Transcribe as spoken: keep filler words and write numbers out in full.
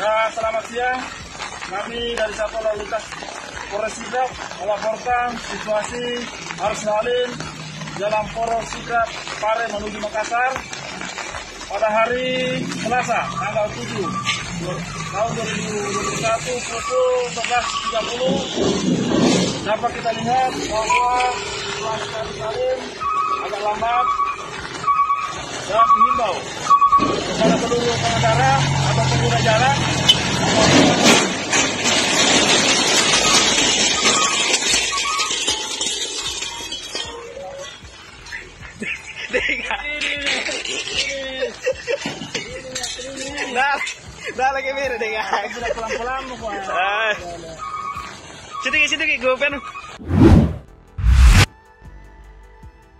Nah, selamat siang. Kami dari Satuan Lalu Lintas Polres Sidrap melaporkan situasi arus lalin Jalan Poros Sidrap Pare menuju Makassar pada hari Selasa tanggal tujuh tahun dua ribu dua puluh satu pukul sebelas tiga puluh. Dapat kita lihat bahwa situasi arus lalin agak lambat dan dihimbau kepada seluruh pengendara atau pengguna jalan dah lagi biru deh guys. Pelan-pelan, pokoknya. Situ, situ, gue pengen.